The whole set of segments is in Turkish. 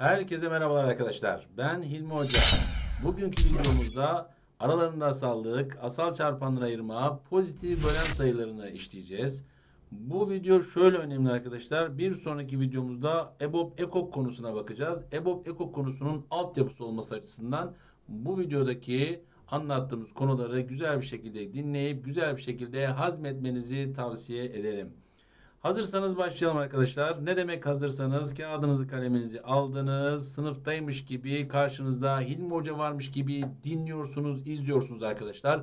Herkese merhabalar arkadaşlar. Ben Hilmi Hoca. Bugünkü videomuzda aralarında asallık, asal çarpanları ayırma, pozitif bölen sayılarını işleyeceğiz. Bu video şöyle önemli arkadaşlar. Bir sonraki videomuzda EBOB-EKOK konusuna bakacağız. EBOB-EKOK konusunun altyapısı olması açısından bu videodaki anlattığımız konuları güzel bir şekilde dinleyip güzel bir şekilde hazmetmenizi tavsiye ederim. Hazırsanız başlayalım arkadaşlar. Ne demek hazırsanız? Kağıdınızı, kaleminizi aldınız. Sınıftaymış gibi, karşınızda Hilmi Hoca varmış gibi dinliyorsunuz, izliyorsunuz arkadaşlar.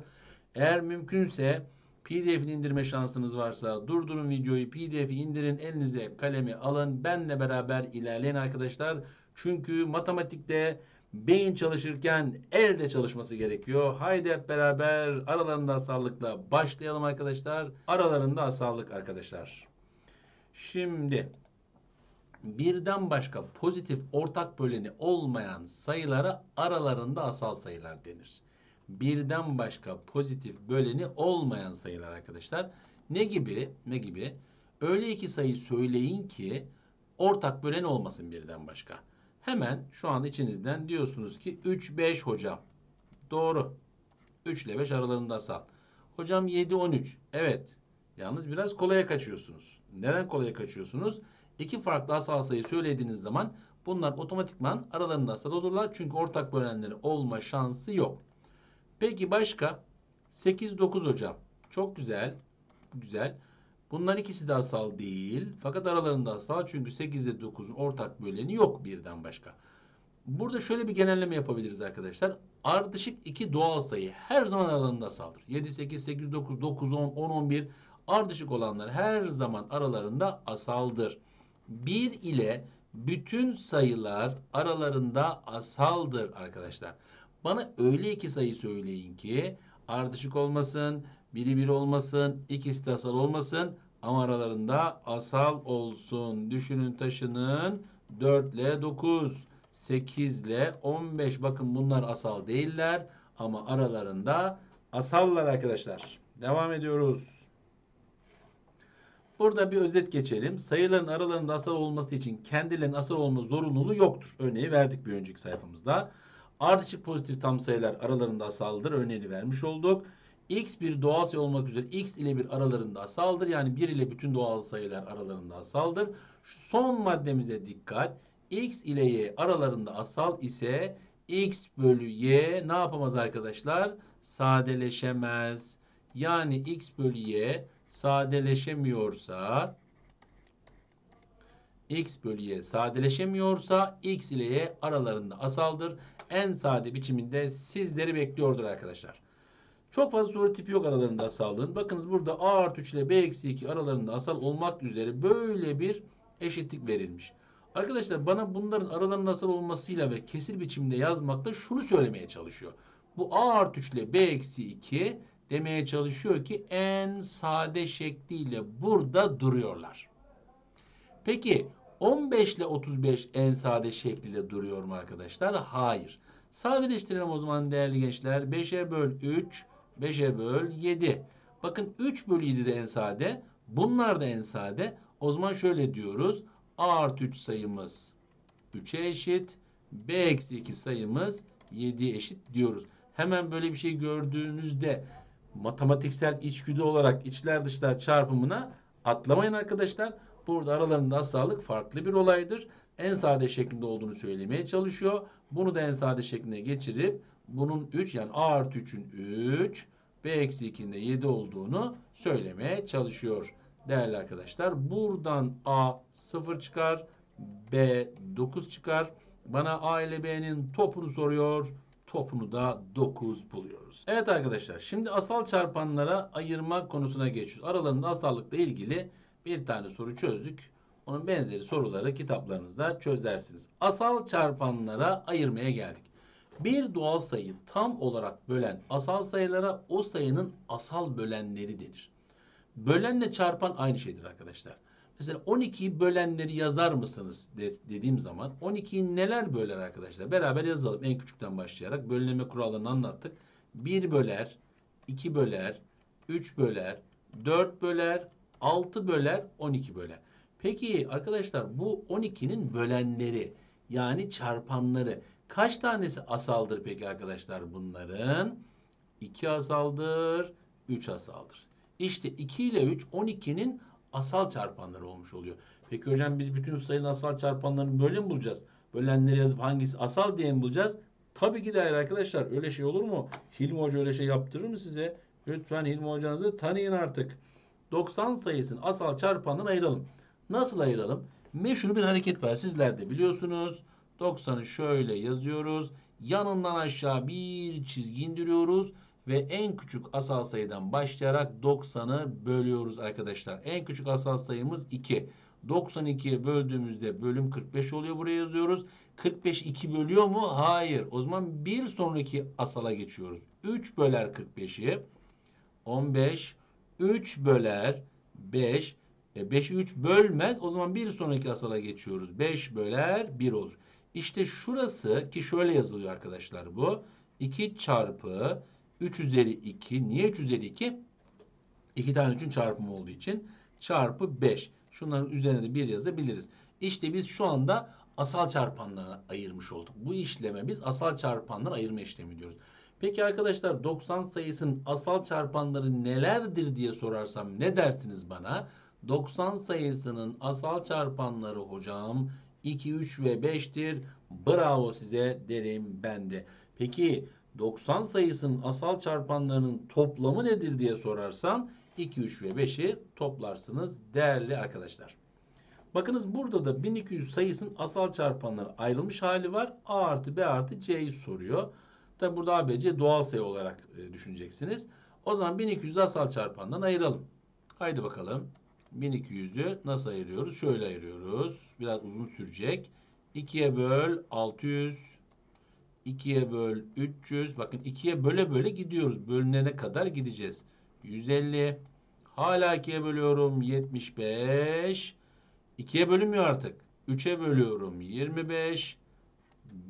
Eğer mümkünse PDF'ini indirme şansınız varsa durdurun videoyu, PDF'i indirin, elinize kalemi alın. Benle beraber ilerleyin arkadaşlar. Çünkü matematikte beyin çalışırken elde çalışması gerekiyor. Haydi hep beraber aralarında asallıkla başlayalım arkadaşlar. Aralarında asallık arkadaşlar. Şimdi birden başka pozitif ortak böleni olmayan sayılara aralarında asal sayılar denir. Birden başka pozitif böleni olmayan sayılar arkadaşlar. Ne gibi? Öyle iki sayı söyleyin ki ortak böleni olmasın birden başka. Hemen şu an içinizden diyorsunuz ki 3, 5 hocam. Doğru. 3 ile 5 aralarında asal. Hocam 7, 13. Evet. Yalnız biraz kolaya kaçıyorsunuz. Neden kolaya kaçıyorsunuz? İki farklı asal sayı söylediğiniz zaman bunlar otomatikman aralarında asal olurlar. Çünkü ortak bölenleri olma şansı yok. Peki başka? 8, 9 hocam. Çok güzel. Güzel. Bunların ikisi de asal değil. Fakat aralarında asal. Çünkü 8 ile 9'un ortak böleni yok birden başka. Burada şöyle bir genelleme yapabiliriz arkadaşlar. Ardışık iki doğal sayı her zaman aralarında asaldır. 7, 8, 8, 9, 9, 10, 10, 11... Ardışık olanlar her zaman aralarında asaldır. 1 ile bütün sayılar aralarında asaldır arkadaşlar. Bana öyle iki sayı söyleyin ki ardışık olmasın, biri bir olmasın, ikisi de asal olmasın ama aralarında asal olsun. Düşünün taşının. 4 ile 9, 8 ile 15. Bakın bunlar asal değiller ama aralarında asallar arkadaşlar. Devam ediyoruz. Burada bir özet geçelim. Sayıların aralarında asal olması için kendilerinin asal olma zorunluluğu yoktur. Örneği verdik bir önceki sayfamızda. Ardışık pozitif tam sayılar aralarında asaldır. Örneğini vermiş olduk. X bir doğal sayı olmak üzere X ile bir aralarında asaldır. Yani 1 ile bütün doğal sayılar aralarında asaldır. Şu son maddemize dikkat. X ile Y aralarında asal ise X bölü Y ne yapamaz arkadaşlar? Sadeleşemez. Yani X bölü Y sadeleşemiyorsa X ile Y aralarında asaldır. En sade biçiminde sizleri bekliyordur arkadaşlar. Çok fazla soru tipi yok aralarında asallığın. Bakınız burada A artı 3 ile B eksi 2 aralarında asal olmak üzere böyle bir eşitlik verilmiş. Arkadaşlar bana bunların aralarında asal olmasıyla ve kesir biçimde yazmakta şunu söylemeye çalışıyor. Bu A artı 3 ile B eksi 2 demeye çalışıyor ki en sade şekliyle burada duruyorlar. Peki 15 ile 35 en sade şekliyle duruyor mu arkadaşlar? Hayır. Sadeleştirelim o zaman değerli gençler. 5'e böl 3, 5'e böl 7. Bakın 3 bölü 7 de en sade. Bunlar da en sade. O zaman şöyle diyoruz. A artı 3 sayımız 3'e eşit. B eksi 2 sayımız 7'ye eşit diyoruz. Hemen böyle bir şey gördüğünüzde matematiksel içgüdü olarak içler dışlar çarpımına atlamayın arkadaşlar. Burada aralarında asallık farklı bir olaydır. En sade şeklinde olduğunu söylemeye çalışıyor. Bunu da en sade şekline geçirip bunun 3 yani A artı 3'ün 3, B eksi 2'nin de 7 olduğunu söylemeye çalışıyor. Değerli arkadaşlar buradan A 0 çıkar, B 9 çıkar. Bana A ile B'nin topunu soruyor. Topunu da 9 buluyoruz. Evet arkadaşlar şimdi asal çarpanlara ayırma konusuna geçiyoruz. Aralarında asallıkla ilgili bir tane soru çözdük. Onun benzeri soruları kitaplarınızda çözersiniz. Asal çarpanlara ayırmaya geldik. Bir doğal sayıyı tam olarak bölen asal sayılara o sayının asal bölenleri denir. Bölenle çarpan aynı şeydir arkadaşlar. Mesela 12'yi bölenleri yazar mısınız dediğim zaman 12'yi neler böler arkadaşlar? Beraber yazalım en küçükten başlayarak. Bölünme kurallarını anlattık. 1 böler, 2 böler, 3 böler, 4 böler, 6 böler, 12 böler. Peki arkadaşlar bu 12'nin bölenleri yani çarpanları. Kaç tanesi asaldır peki arkadaşlar bunların? 2 asaldır, 3 asaldır. İşte 2 ile 3, 12'nin asal çarpanları olmuş oluyor. Peki hocam biz bütün sayının asal çarpanlarını böyle mi bulacağız? Bölenleri yazıp hangisi asal diye mi bulacağız? Tabii ki de hayır arkadaşlar. Öyle şey olur mu? Hilmi Hoca öyle şey yaptırır mı size? Lütfen Hilmi Hocanızı tanıyın artık. 90 sayısının asal çarpanından ayıralım. Nasıl ayıralım? Meşhur bir hareket var. Sizler de biliyorsunuz. 90'ı şöyle yazıyoruz. Yanından aşağı bir çizgi indiriyoruz. Ve en küçük asal sayıdan başlayarak 90'ı bölüyoruz arkadaşlar. En küçük asal sayımız 2. 92'ye böldüğümüzde bölüm 45 oluyor. Buraya yazıyoruz. 45 2 bölüyor mu? Hayır. O zaman bir sonraki asala geçiyoruz. 3 böler 45'i. 15. 3 böler 5. 5'i 3 bölmez. O zaman bir sonraki asala geçiyoruz. 5 böler 1 olur. İşte şurası ki şöyle yazılıyor arkadaşlar bu. 2 çarpı 3 üzeri 2. Niye 3 üzeri 2? 2 tane 3'ün çarpımı olduğu için. Çarpı 5. Şunların üzerine de 1 yazabiliriz. İşte biz şu anda asal çarpanlara ayırmış olduk. Bu işleme biz asal çarpanlara ayırma işlemi diyoruz. Peki arkadaşlar 90 sayısının asal çarpanları nelerdir diye sorarsam ne dersiniz bana? 90 sayısının asal çarpanları hocam 2, 3 ve 5'tir. Bravo size derim ben de. Peki 90 sayısının asal çarpanlarının toplamı nedir diye sorarsam 2, 3 ve 5'i toplarsınız değerli arkadaşlar. Bakınız burada da 1200 sayısının asal çarpanları ayrılmış hali var. A artı B artı C'yi soruyor. Tabi burada A, B, C doğal sayı olarak düşüneceksiniz. O zaman 1200'ü asal çarpandan ayıralım. Haydi bakalım. 1200'ü nasıl ayırıyoruz? Şöyle ayırıyoruz. Biraz uzun sürecek. 2'ye böl 600. 2'ye böl 300. Bakın 2'ye böle böle gidiyoruz. Bölünene kadar gideceğiz. 150. Hala 2'ye bölüyorum. 75. 2'ye bölünmüyor artık. 3'e bölüyorum. 25.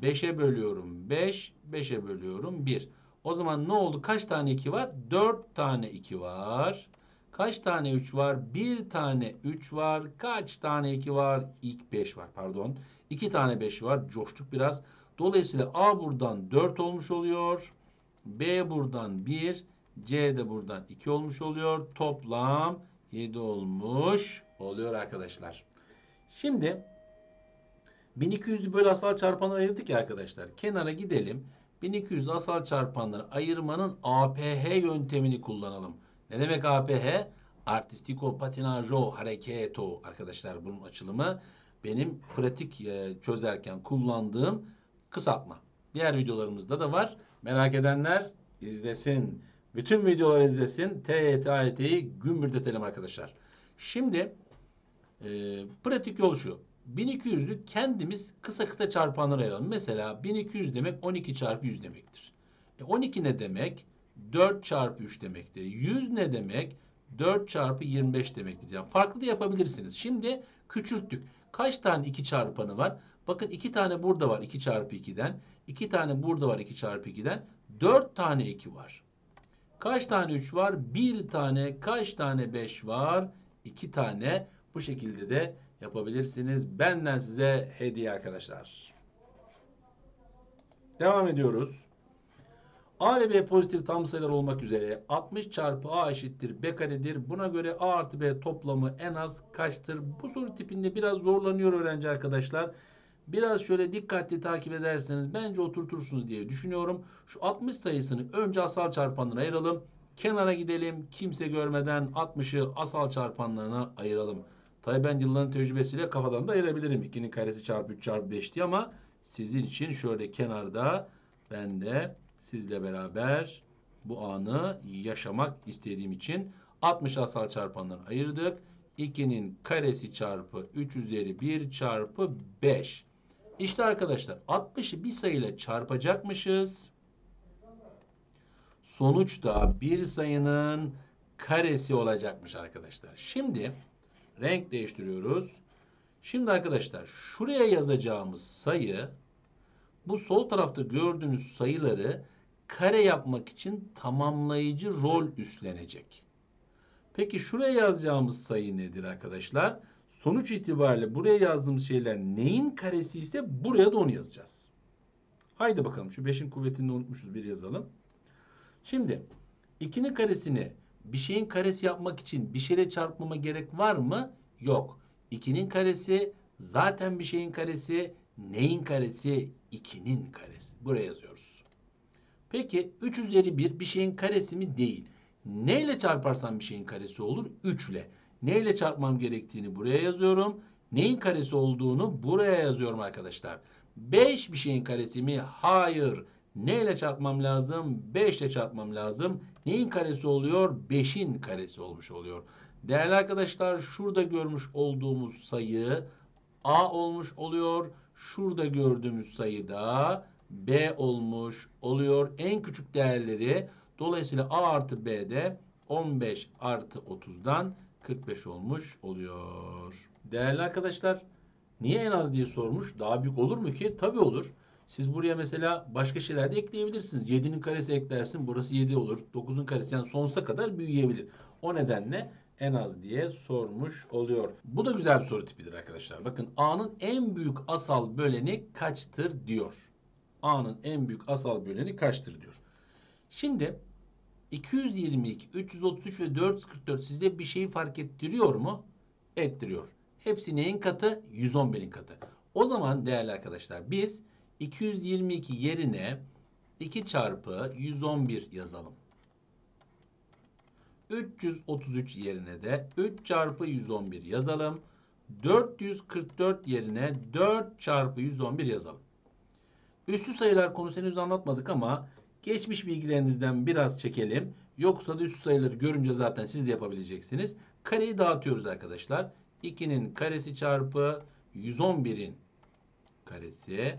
5'e bölüyorum. 5. 5'e bölüyorum. 1. O zaman ne oldu? Kaç tane 2 var? 4 tane 2 var. Kaç tane 3 var? 1 tane 3 var. Kaç tane 2 var? İlk 5 var. Pardon. 2 tane 5 var. Coştuk biraz. Dolayısıyla A buradan 4 olmuş oluyor. B buradan 1. C de buradan 2 olmuş oluyor. Toplam 7 olmuş oluyor arkadaşlar. Şimdi 1200'ü böyle asal çarpanlara ayırdık ya arkadaşlar. Kenara gidelim. 1200 asal çarpanları ayırmanın APH yöntemini kullanalım. Ne demek APH? Artistico Patinajo Hareketo arkadaşlar bunun açılımı. Benim pratik çözerken kullandığım kısaltma. Diğer videolarımızda da var. Merak edenler izlesin. Bütün videoları izlesin. TYT'yi gümbürdetelim arkadaşlar. Şimdi pratik yol şu. 1200'lü kendimiz kısa kısa çarpanlara ayıralım. Mesela 1200 demek 12 çarpı 100 demektir. 12 ne demek? 4 çarpı 3 demektir. 100 ne demek? 4 çarpı 25 demektir. Yani farklı da yapabilirsiniz. Şimdi küçülttük. Kaç tane 2 çarpanı var? Bakın 2 tane burada var 2 çarpı 2'den. 2 tane burada var 2 çarpı 2'den. 4 tane 2 var. Kaç tane 3 var? 1 tane. Kaç tane 5 var? 2 tane. Bu şekilde de yapabilirsiniz. Benden size hediye arkadaşlar. Devam ediyoruz. A ve B pozitif tam sayılar olmak üzere 60 çarpı A eşittir B karedir. Buna göre A artı B toplamı en az kaçtır? Bu soru tipinde biraz zorlanıyor öğrenci arkadaşlar. Biraz şöyle dikkatli takip ederseniz bence oturtursunuz diye düşünüyorum. Şu 60 sayısını önce asal çarpanlara ayıralım. Kenara gidelim. Kimse görmeden 60'ı asal çarpanlarına ayıralım. Tabii ben yılların tecrübesiyle kafadan da ayırabilirim. 2'nin karesi çarpı 3 çarpı 5 diye ama sizin için şöyle kenarda ben de sizle beraber bu anı yaşamak istediğim için 60 asal çarpanlarını ayırdık. 2'nin karesi çarpı 3 üzeri 1 çarpı 5. İşte arkadaşlar 60'ı bir sayıyla çarpacakmışız. Sonuçta bir sayının karesi olacakmış arkadaşlar. Şimdi renk değiştiriyoruz. Şimdi arkadaşlar şuraya yazacağımız sayı bu sol tarafta gördüğünüz sayıları kare yapmak için tamamlayıcı rol üstlenecek. Peki şuraya yazacağımız sayı nedir arkadaşlar? sonuç itibariyle buraya yazdığımız şeyler neyin karesi ise buraya da onu yazacağız. Haydi bakalım, şu 5'in kuvvetini unutmuşuz, bir yazalım. Şimdi 2'nin karesini bir şeyin karesi yapmak için bir şeyle çarpmama gerek var mı? Yok. 2'nin karesi zaten bir şeyin karesi. Neyin karesi? 2'nin karesi. Buraya yazıyoruz. Peki 3 üzeri 1 bir şeyin karesi mi? Değil. Neyle çarparsam bir şeyin karesi olur? 3 ile. Neyle çarpmam gerektiğini buraya yazıyorum. Neyin karesi olduğunu buraya yazıyorum arkadaşlar. 5 bir şeyin karesi mi? Hayır. Neyle çarpmam lazım? 5 ile çarpmam lazım. Neyin karesi oluyor? 5'in karesi olmuş oluyor. Değerli arkadaşlar, şurada görmüş olduğumuz sayı A olmuş oluyor. Şurada gördüğümüz sayı da B olmuş oluyor. En küçük değerleri, dolayısıyla A artı B'de 15 artı 30'dan 45 olmuş oluyor. Değerli arkadaşlar, niye en az diye sormuş? Daha büyük olur mu ki? Tabii olur. Siz buraya mesela başka şeyler de ekleyebilirsiniz. 7'nin karesi eklersin. Burası 7 olur. 9'un karesi, yani sonsuza kadar büyüyebilir. O nedenle en az diye sormuş oluyor. Bu da güzel bir soru tipidir arkadaşlar. Bakın, A'nın en büyük asal böleni kaçtır diyor. A'nın en büyük asal böleni kaçtır diyor. Şimdi 222, 333 ve 444 sizde bir şeyi fark ettiriyor mu? Ettiriyor. Hepsi neyin katı? 111'in katı. O zaman değerli arkadaşlar, biz 222 yerine 2 çarpı 111 yazalım. 333 yerine de 3 çarpı 111 yazalım. 444 yerine 4 çarpı 111 yazalım. Üslü sayılar konusunu henüz anlatmadık ama geçmiş bilgilerinizden biraz çekelim. Yoksa da üslü sayıları görünce zaten siz de yapabileceksiniz. Kareyi dağıtıyoruz arkadaşlar. 2'nin karesi çarpı 111'in karesi,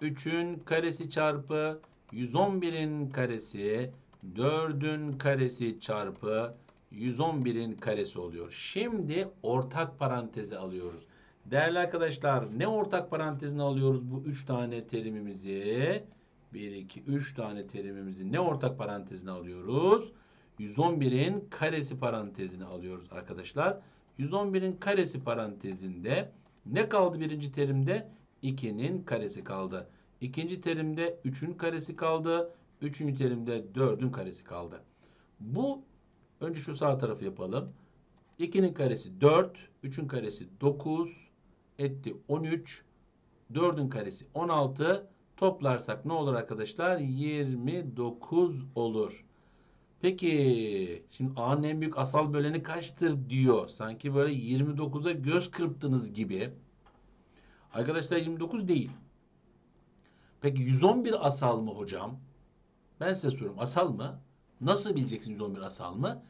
3'ün karesi çarpı 111'in karesi, 4'ün karesi çarpı 111'in karesi oluyor. Şimdi ortak paranteze alıyoruz. Değerli arkadaşlar, ne ortak parantezine alıyoruz bu 3 tane terimimizi? 1, 2, 3 tane terimimizi ne ortak parantezine alıyoruz? 111'in karesi parantezine alıyoruz arkadaşlar. 111'in karesi parantezinde ne kaldı birinci terimde? 2'nin karesi kaldı. İkinci terimde 3'ün karesi kaldı. Üçüncü terimde 4'ün karesi kaldı. Bu, önce şu sağ tarafı yapalım. 2'nin karesi 4, 3'ün karesi 9 etti 13, 4'ün karesi 16. Toplarsak ne olur arkadaşlar? 29 olur. Peki şimdi A'nın en büyük asal böleni kaçtır diyor. Sanki böyle 29'a göz kırptınız gibi. Arkadaşlar 29 değil. Peki 111 asal mı hocam? Ben size soruyorum, asal mı? Nasıl bileceksiniz 111 asal mı?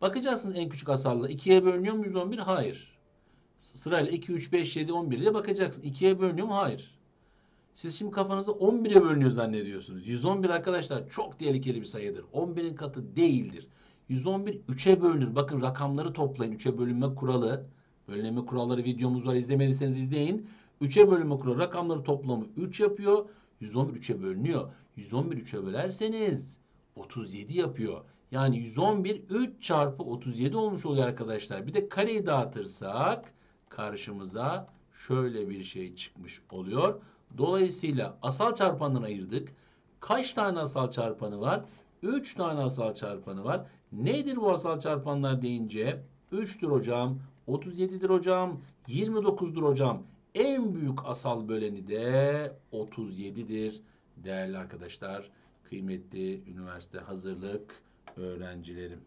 Bakacaksınız en küçük asalla. 2'ye bölünüyor mu 111? Hayır. Sırayla 2, 3, 5, 7, 11 diye bakacaksın. 2'ye bölünüyor mu? Hayır. Siz şimdi kafanızda 11'e bölünüyor zannediyorsunuz. 111 arkadaşlar çok tehlikeli bir sayıdır. 11'in katı değildir. 111 3'e bölünür. Bakın, rakamları toplayın. 3'e bölünme kuralı. Bölünme kuralları videomuz var. İzlemediyseniz izleyin. 3'e bölünme kuralı rakamları toplamı 3 yapıyor. 111 3'e bölünüyor. 111 3'e bölerseniz 37 yapıyor. Yani 111 3 çarpı 37 olmuş oluyor arkadaşlar. Bir de kareyi dağıtırsak karşımıza şöyle bir şey çıkmış oluyor. Dolayısıyla asal çarpandan ayırdık. Kaç tane asal çarpanı var? 3 tane asal çarpanı var. Nedir bu asal çarpanlar deyince? 3'tür hocam, 37'dir hocam, 29'dur hocam. En büyük asal böleni de 37'dir değerli arkadaşlar, kıymetli üniversite hazırlık öğrencilerim.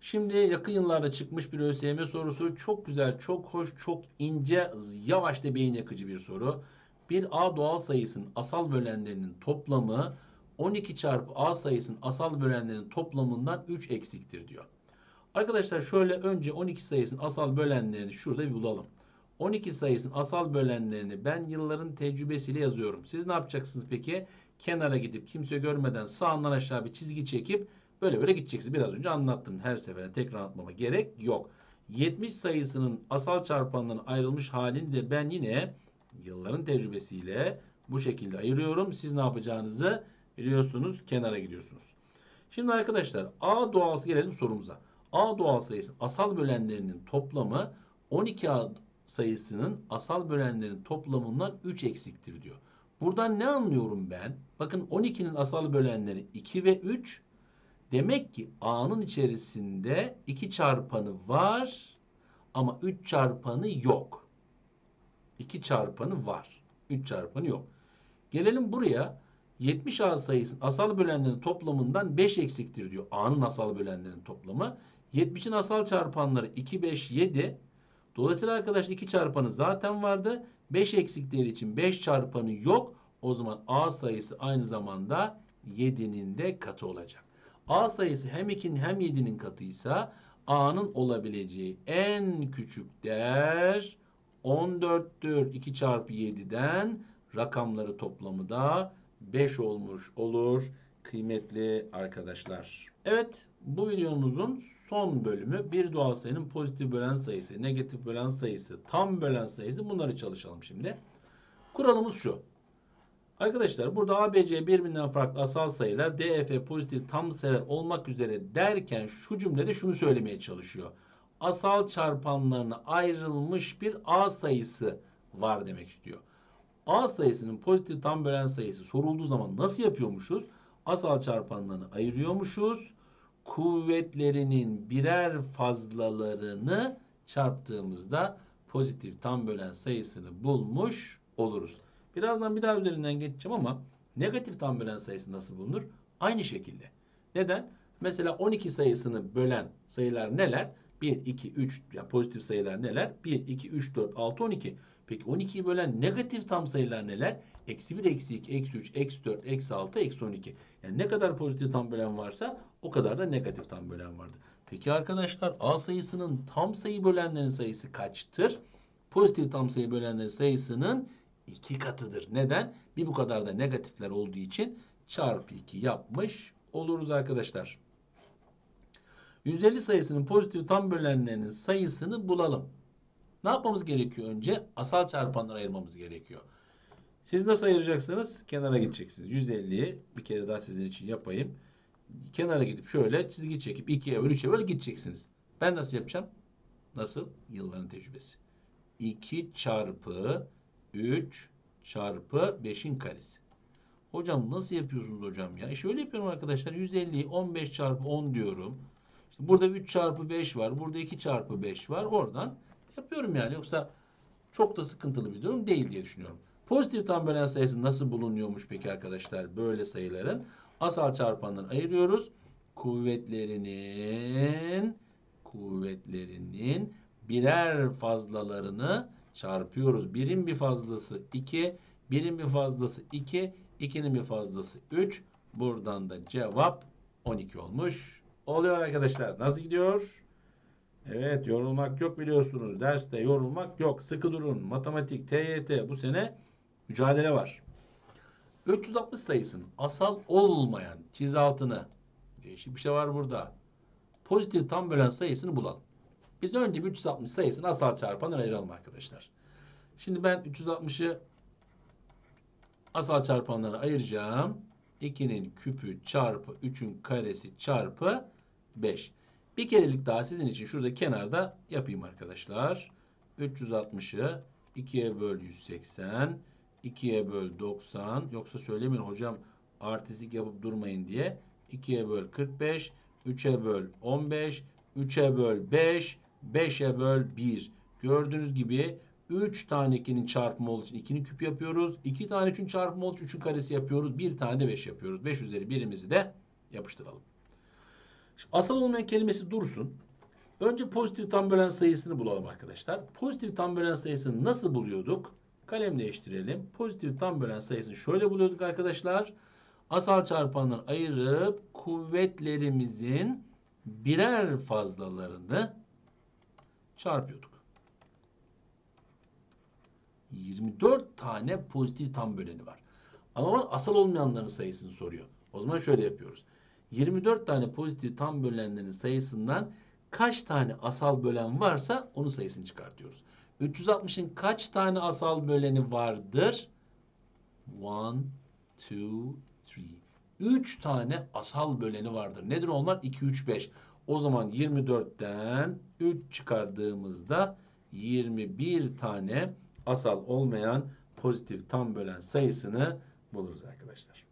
Şimdi yakın yıllarda çıkmış bir ÖSYM sorusu. Çok güzel, çok hoş, çok ince, yavaş da beyin yakıcı bir soru. Bir A doğal sayısının asal bölenlerinin toplamı 12 çarpı A sayısının asal bölenlerinin toplamından 3 eksiktir diyor. Arkadaşlar şöyle, önce 12 sayısının asal bölenlerini şurada bir bulalım. 12 sayısının asal bölenlerini ben yılların tecrübesiyle yazıyorum. Siz ne yapacaksınız peki? Kenara gidip kimse görmeden sağından aşağı bir çizgi çekip böyle böyle gideceksiniz. Biraz önce anlattım. Her seferine tekrar anlatmama gerek yok. 70 sayısının asal çarpanlarına ayrılmış halini de ben yine yılların tecrübesiyle bu şekilde ayırıyorum. Siz ne yapacağınızı biliyorsunuz. Kenara gidiyorsunuz. Şimdi arkadaşlar, A doğal sayısı, gelelim sorumuza. A doğal sayısı asal bölenlerinin toplamı 12A sayısının asal bölenlerin toplamından 3 eksiktir diyor. Buradan ne anlıyorum ben? Bakın 12'nin asal bölenleri 2 ve 3. Demek ki A'nın içerisinde 2 çarpanı var ama 3 çarpanı yok. 2 çarpanı var. 3 çarpanı yok. Gelelim buraya. 70A sayısının asal bölenlerin toplamından 5 eksiktir diyor. A'nın asal bölenlerin toplamı. 70'in asal çarpanları 2, 5, 7. Dolayısıyla arkadaşlar 2 çarpanı zaten vardı. 5 eksikleri için 5 çarpanı yok. O zaman A sayısı aynı zamanda 7'nin de katı olacak. A sayısı hem 2'nin hem 7'nin katıysa A'nın olabileceği en küçük değer 14'tür. 2 çarpı 7'den rakamları toplamı da 5 olmuş olur kıymetli arkadaşlar. Evet, bu videomuzun son bölümü bir doğal sayının pozitif bölen sayısı, negatif bölen sayısı, tam bölen sayısı, bunları çalışalım şimdi. Kuralımız şu. Arkadaşlar burada ABC birbirinden farklı asal sayılar, DF pozitif tam sayılar olmak üzere derken şu cümlede şunu söylemeye çalışıyor. Asal çarpanlarına ayrılmış bir A sayısı var demek istiyor. A sayısının pozitif tam bölen sayısı sorulduğu zaman nasıl yapıyormuşuz? Asal çarpanlarını ayırıyormuşuz. Kuvvetlerinin birer fazlalarını çarptığımızda pozitif tam bölen sayısını bulmuş oluruz. Birazdan bir daha üzerinden geçeceğim ama negatif tam bölen sayısı nasıl bulunur? Aynı şekilde. Neden? Mesela 12 sayısını bölen sayılar neler? 1, 2, 3 ya pozitif sayılar neler? 1, 2, 3, 4, 6, 12. Peki 12'yi bölen negatif tam sayılar neler? Eksi 1, eksi 2, eksi 3, eksi 4, eksi 6, eksi 12. Yani ne kadar pozitif tam bölen varsa o kadar da negatif tam bölen vardır. Peki arkadaşlar A sayısının tam sayı bölenlerin sayısı kaçtır? Pozitif tam sayı bölenlerin sayısının 2 katıdır. Neden? Bir bu kadar da negatifler olduğu için çarpı 2 yapmış oluruz arkadaşlar. 150 sayısının pozitif tam bölenlerinin sayısını bulalım. Ne yapmamız gerekiyor önce? Asal çarpanlara ayırmamız gerekiyor. Siz nasıl ayıracaksınız? Kenara gideceksiniz. 150'yi bir kere daha sizin için yapayım. Kenara gidip şöyle çizgi çekip 2'ye böl, 3'e böl gideceksiniz. Ben nasıl yapacağım? Nasıl? Yılların tecrübesi. 2 çarpı 3 çarpı 5'in karesi. Hocam nasıl yapıyorsunuz hocam ya? Şöyle yapıyorum arkadaşlar. 150'yi 15 çarpı 10 diyorum. İşte burada 3 çarpı 5 var. Burada 2 çarpı 5 var. Oradan yapıyorum yani. Yoksa çok da sıkıntılı bir durum değil diye düşünüyorum. Pozitif tam bölen sayısı nasıl bulunuyormuş peki arkadaşlar? Böyle sayıların asal çarpanlarını ayırıyoruz. Kuvvetlerinin birer fazlalarını çarpıyoruz. Birin bir fazlası 2, birin bir fazlası 2, 2'nin bir fazlası 3. Buradan da cevap 12 olmuş oluyor arkadaşlar. Nasıl gidiyor? Evet, yorulmak yok biliyorsunuz. Derste yorulmak yok. Sıkı durun. Matematik, TYT bu sene mücadele var. 360 sayısının asal olmayan, çiz altını, değişik bir şey var burada, pozitif tam bölen sayısını bulalım. Biz önce 360 sayısını asal çarpanlara ayıralım arkadaşlar. Şimdi ben 360'ı asal çarpanlara ayıracağım. 2'nin küpü çarpı 3'ün karesi çarpı 5. Bir kerelik daha sizin için şurada kenarda yapayım arkadaşlar. 360'ı 2'ye böl 180, 2'ye böl 90. Yoksa söylemeyin hocam artistik yapıp durmayın diye. 2'ye böl 45, 3'e böl 15, 3'e böl 5, 5'e böl 1. Gördüğünüz gibi 3 tane 2'nin çarpımı olduğu için 2'nin küp yapıyoruz. 2 tane 3'ün çarpımı olduğu için 3'ün karesi yapıyoruz. 1 tane de 5 yapıyoruz. 5 üzeri 1'imizi de yapıştıralım. Şimdi asal olmayan kelimesi dursun. Önce pozitif tam bölen sayısını bulalım arkadaşlar. Pozitif tam bölen sayısını nasıl buluyorduk? Kalem değiştirelim. Pozitif tam bölen sayısını şöyle buluyorduk arkadaşlar. Asal çarpanları ayırıp kuvvetlerimizin birer fazlalarını çarpıyorduk. 24 tane pozitif tam böleni var. Ama asal olmayanların sayısını soruyor. O zaman şöyle yapıyoruz. 24 tane pozitif tam bölenlerin sayısından kaç tane asal bölen varsa onun sayısını çıkartıyoruz. 360'ın kaç tane asal böleni vardır? 1, 2, 3. 3 tane asal böleni vardır. Nedir onlar? 2, 3, 5. O zaman 24'ten 3 çıkardığımızda 21 tane asal olmayan pozitif tam bölen sayısını buluruz arkadaşlar.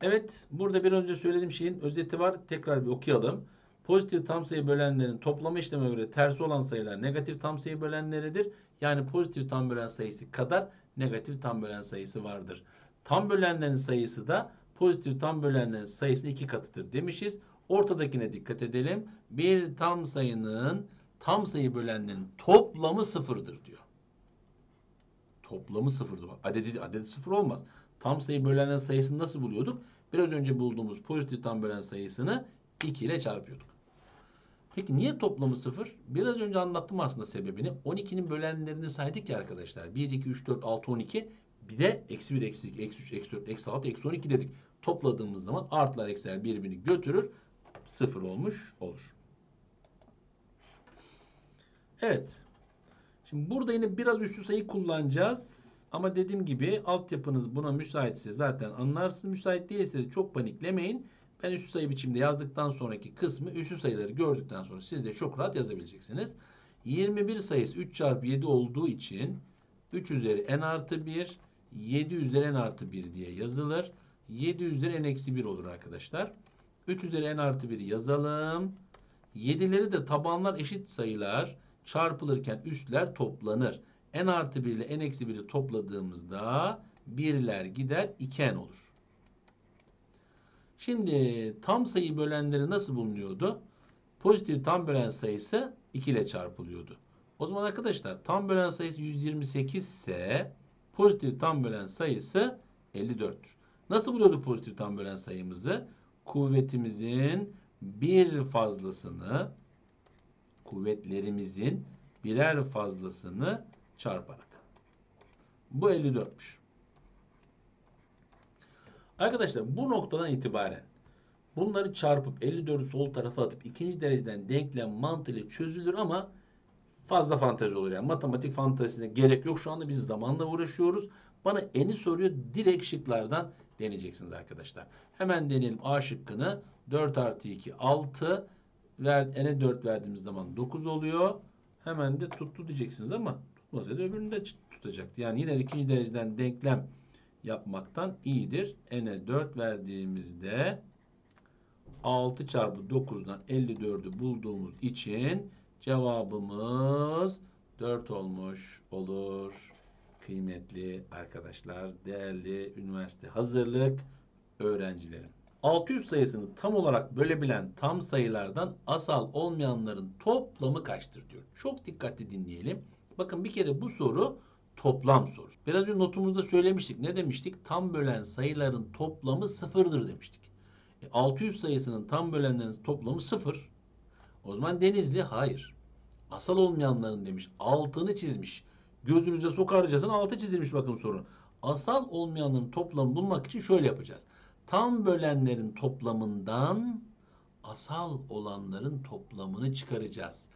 Evet, burada bir önce söylediğim şeyin özeti var. Tekrar bir okuyalım. Pozitif tam sayı bölenlerin toplama işleme göre tersi olan sayılar negatif tam sayı bölenleridir. Yani pozitif tam bölen sayısı kadar negatif tam bölen sayısı vardır. Tam bölenlerin sayısı da pozitif tam bölenlerin sayısının 2 katıdır demişiz. Ortadakine dikkat edelim. Bir tam sayının tam sayı bölenlerin toplamı 0'dır diyor. Toplamı 0'dır. Adedi 0 olmaz. Tam sayı bölenlerin sayısını nasıl buluyorduk? Biraz önce bulduğumuz pozitif tam bölen sayısını 2 ile çarpıyorduk. Peki niye toplamı 0? Biraz önce anlattım aslında sebebini. 12'nin bölenlerini saydık ya arkadaşlar. 1, 2, 3, 4, 6, 12. Bir de eksi 1, eksi 2, eksi 3, eksi 4, eksi 6, eksi 12 dedik. Topladığımız zaman artılar eksiler birbirini götürür. 0 olmuş olur. Evet. Şimdi burada yine biraz üstü sayı kullanacağız. Ama dediğim gibi altyapınız buna müsaitse zaten anlarsınız. Müsait değilse de çok paniklemeyin. Ben üstü sayı biçimde yazdıktan sonraki kısmı üstü sayıları gördükten sonra siz de çok rahat yazabileceksiniz. 21 sayısı 3 çarpı 7 olduğu için 3 üzeri n artı 1, 7 üzeri n artı 1 diye yazılır. 7 üzeri n eksi 1 olur arkadaşlar. 3 üzeri n artı 1'i yazalım. 7'leri de tabanlar eşit sayılar çarpılırken üstler toplanır. N artı 1 ile n eksi 1'i topladığımızda 1'ler gider 2n olur. Şimdi tam sayı bölenleri nasıl bulunuyordu? Pozitif tam bölen sayısı 2 ile çarpılıyordu. O zaman arkadaşlar tam bölen sayısı 128 ise pozitif tam bölen sayısı 54'tür. Nasıl buluyorduk pozitif tam bölen sayımızı? Kuvvetlerimizin birer fazlasını çarparak. Bu 54'müş. Arkadaşlar bu noktadan itibaren bunları çarpıp 54'ü sol tarafa atıp ikinci dereceden denklem mantığıyla çözülür ama fazla fantezi olur. Yani matematik fantezisine gerek yok. Şu anda biz zamanla uğraşıyoruz. Bana n'i soruyor. Direkt şıklardan deneyeceksiniz arkadaşlar. Hemen deneyelim A şıkkını. 4 artı 2 6. N'e 4 verdiğimiz zaman 9 oluyor. Hemen de tuttu diyeceksiniz ama tutmasaydı öbürünü de tutacaktı. Yani yine ikinci dereceden denklem yapmaktan iyidir. N'e 4 verdiğimizde 6 çarpı 9'dan 54'ü bulduğumuz için cevabımız 4 olmuş olur. Kıymetli arkadaşlar, değerli üniversite hazırlık öğrencilerim. 600 sayısını tam olarak bölebilen tam sayılardan asal olmayanların toplamı kaçtır diyor. Çok dikkatli dinleyelim. Bakın bir kere bu soru toplam sorusu. Biraz önce notumuzda söylemiştik. Ne demiştik? Tam bölen sayıların toplamı 0'dır demiştik. 600 sayısının tam bölenlerin toplamı 0. O zaman Denizli hayır. Asal olmayanların demiş. Altını çizmiş. Gözünüze sokarcasına altı çizilmiş bakın soru. Asal olmayanların toplamı bulmak için şöyle yapacağız. Tam bölenlerin toplamından asal olanların toplamını çıkaracağız.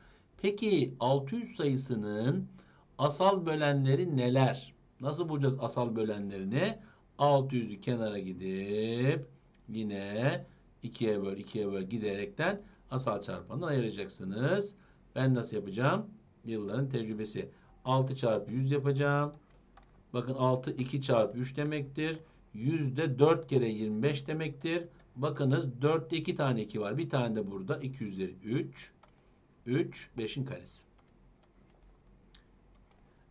Peki 600 sayısının asal bölenleri neler? Nasıl bulacağız asal bölenlerini? 600'ü kenara gidip yine 2'ye böl 2'ye böl giderekten asal çarpandan ayıracaksınız. Ben nasıl yapacağım? Yılların tecrübesi. 6 çarpı 100 yapacağım. Bakın 6 2 çarpı 3 demektir. 100'de 4 kere 25 demektir. Bakınız 4'te 2 tane 2 var. Bir tane de burada. 2 üzeri 3. 3, 5'in karesi.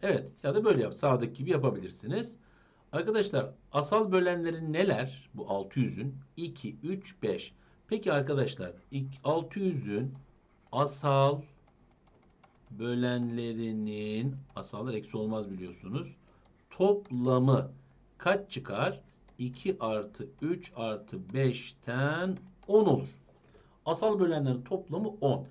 Evet. Ya da böyle yap. Sağdaki gibi yapabilirsiniz. Arkadaşlar asal bölenleri neler? Bu 600'ün. 2, 3, 5. Peki arkadaşlar 600'ün asal bölenlerinin asallar eksi olmaz biliyorsunuz. Toplamı kaç çıkar? 2 artı 3 artı 5'ten 10 olur. Asal bölenlerin toplamı 10.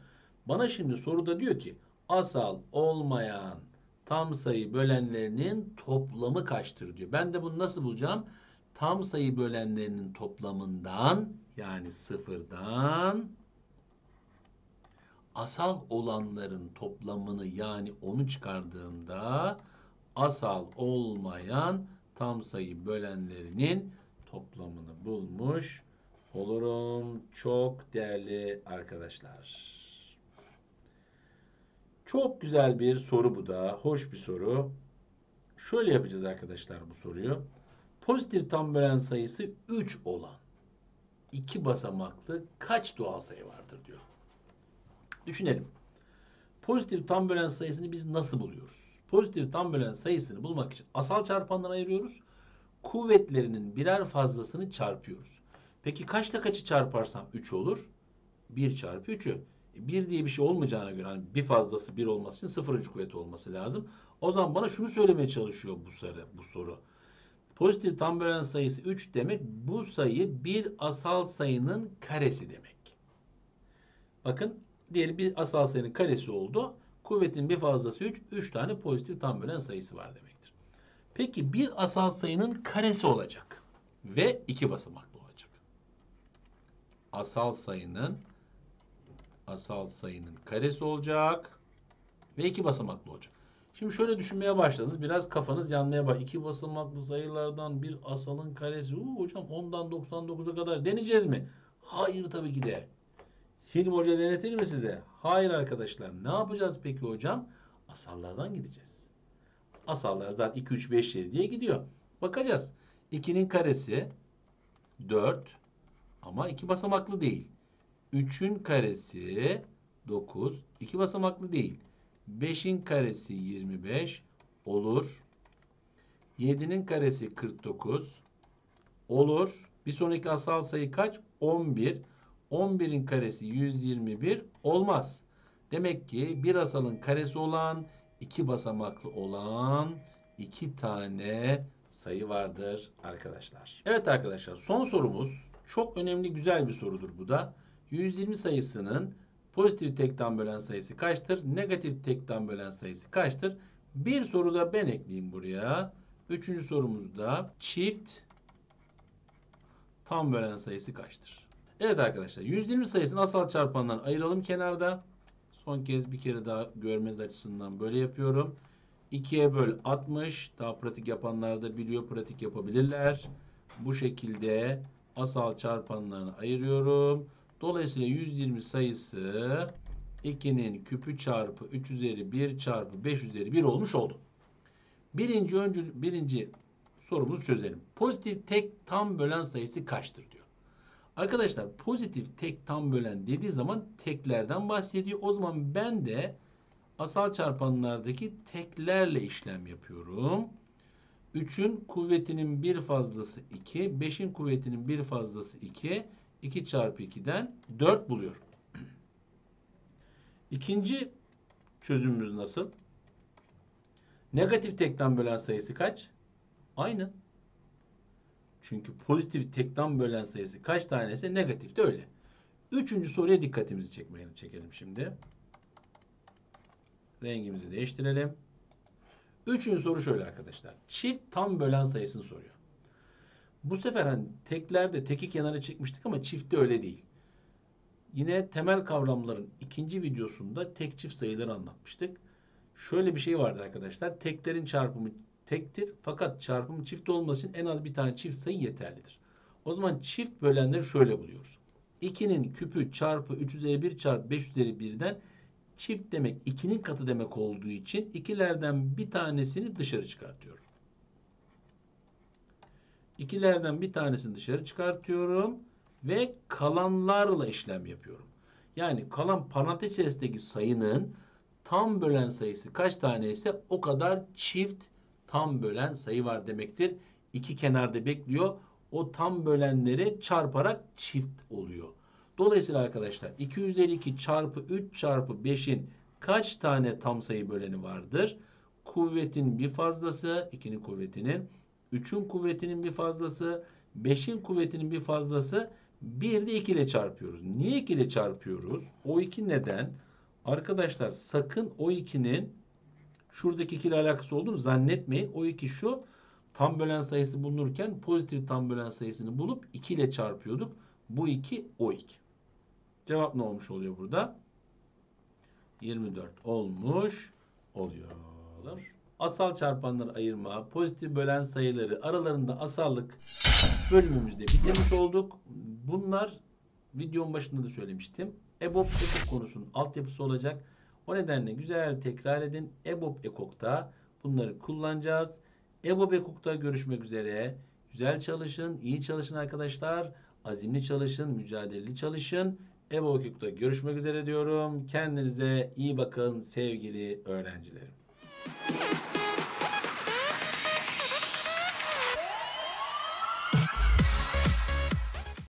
Bana şimdi soruda diyor ki asal olmayan tam sayı bölenlerinin toplamı kaçtır diyor. Ben de bunu nasıl bulacağım? Tam sayı bölenlerinin toplamından yani 0'dan asal olanların toplamını yani 10'u çıkardığımda asal olmayan tam sayı bölenlerinin toplamını bulmuş olurum çok değerli arkadaşlar. Çok güzel bir soru bu da. Hoş bir soru. Şöyle yapacağız arkadaşlar bu soruyu. Pozitif tam bölen sayısı 3 olan 2 basamaklı kaç doğal sayı vardır diyor. Düşünelim. Pozitif tam bölen sayısını biz nasıl buluyoruz? Pozitif tam bölen sayısını bulmak için asal çarpandan ayırıyoruz. Kuvvetlerinin birer fazlasını çarpıyoruz. Peki kaçla kaçı çarparsam 3 olur? 1 çarpı 3'ü. 1 diye bir şey olmayacağına göre hani bir fazlası 1 olması için 0. kuvvet olması lazım. O zaman bana şunu söylemeye çalışıyor bu soru. Pozitif tam bölen sayısı 3 demek bu sayı bir asal sayının karesi demek. Bakın diğer bir asal sayının karesi oldu. Kuvvetin bir fazlası 3. 3 tane pozitif tam bölen sayısı var demektir. Peki bir asal sayının karesi olacak. Ve 2 basamaklı olacak. Asal sayının karesi olacak ve 2 basamaklı olacak. Şimdi şöyle düşünmeye başladınız. Biraz kafanız yanmaya başladı. 2 basamaklı sayılardan bir asalın karesi. Hocam 10'dan 99'a kadar deneyeceğiz mi? Hayır tabii ki de. Hilmi Hoca denetir mi size? Hayır arkadaşlar. Ne yapacağız peki hocam? Asallardan gideceğiz. Asallar zaten 2, 3, 5, 7 diye gidiyor. Bakacağız. 2'nin karesi 4 ama 2 basamaklı değil. 3'ün karesi 9. 2 basamaklı değil. 5'in karesi 25 olur. 7'nin karesi 49 olur. Bir sonraki asal sayı kaç? 11. 11'in karesi 121 olmaz. Demek ki bir asalın karesi olan 2 basamaklı olan 2 tane sayı vardır arkadaşlar. Evet arkadaşlar, son sorumuz çok önemli, güzel bir sorudur bu da. 120 sayısının pozitif tekten bölen sayısı kaçtır? Negatif tekten bölen sayısı kaçtır? Bir soru da ben ekleyeyim buraya. 3. sorumuzda çift tam bölen sayısı kaçtır? Evet arkadaşlar, 120 sayısının asal çarpanlarını ayıralım kenarda. Son kez bir kere daha görmeniz açısından böyle yapıyorum. 2'ye böl 60. Daha pratik yapanlar da biliyor, pratik yapabilirler. Bu şekilde asal çarpanlarını ayırıyorum. Dolayısıyla 120 sayısı 2'nin küpü çarpı 3 üzeri 1 çarpı 5 üzeri 1 olmuş oldu. Birinci sorumuzu çözelim. Pozitif tek tam bölen sayısı kaçtır diyor. Arkadaşlar pozitif tek tam bölen dediği zaman teklerden bahsediyor. O zaman ben de asal çarpanlardaki teklerle işlem yapıyorum. 3'ün kuvvetinin bir fazlası 2, 5'in kuvvetinin bir fazlası 2. 2 çarpı 2'den 4 buluyorum. İkinci çözümümüz nasıl? Negatif tekten bölen sayısı kaç? Aynı. Çünkü pozitif tekten bölen sayısı kaç tanesi, negatif de öyle. Üçüncü soruya dikkatimizi çekelim şimdi. Rengimizi değiştirelim. Üçüncü soru şöyle arkadaşlar. Çift tam bölen sayısını soruyor. Bu sefer hani teklerde teki kenara çekmiştik ama çiftte öyle değil. Yine temel kavramların ikinci videosunda tek çift sayıları anlatmıştık. Şöyle bir şey vardı arkadaşlar. Teklerin çarpımı tektir fakat çarpımı çift olması için en az bir tane çift sayı yeterlidir. O zaman çift bölenleri şöyle buluyoruz. 2'nin küpü çarpı 3 üzeri 1 çarpı 5 üzeri 1'den çift demek 2'nin katı demek olduğu için ikilerden bir tanesini dışarı çıkartıyorum. İkilerden bir tanesini dışarı çıkartıyorum ve kalanlarla işlem yapıyorum. Yani kalan parantez içerisindeki sayının tam bölen sayısı kaç tane ise o kadar çift tam bölen sayı var demektir. İki kenarda bekliyor. O tam bölenleri çarparak çift oluyor. Dolayısıyla arkadaşlar 2 üzeri 2 çarpı 3 çarpı 5'in kaç tane tam sayı böleni vardır? Kuvvetin bir fazlası, 2'nin kuvvetinin, 3'ün kuvvetinin bir fazlası, 5'in kuvvetinin bir fazlası, bir de 2 ile çarpıyoruz. Niye 2 ile çarpıyoruz? O 2 neden? Arkadaşlar sakın o 2'nin şuradaki 2 ile alakası olduğunu zannetmeyin. O 2 şu tam bölen sayısı bulunurken pozitif tam bölen sayısını bulup 2 ile çarpıyorduk. Bu 2 o 2. Cevap ne olmuş oluyor burada? 24 olmuş oluyor. Asal çarpanları ayırma, pozitif bölen sayıları aralarında asallık bölümümüzde bitirmiş olduk. Bunlar videonun başında da söylemiştim. EBOB-EKOK konusunun altyapısı olacak. O nedenle güzel tekrar edin. EBOB-EKOK'ta bunları kullanacağız. EBOB-EKOK'ta görüşmek üzere. Güzel çalışın, iyi çalışın arkadaşlar. Azimli çalışın, mücadeleli çalışın. EBOB-EKOK'ta görüşmek üzere diyorum. Kendinize iyi bakın sevgili öğrencilerim.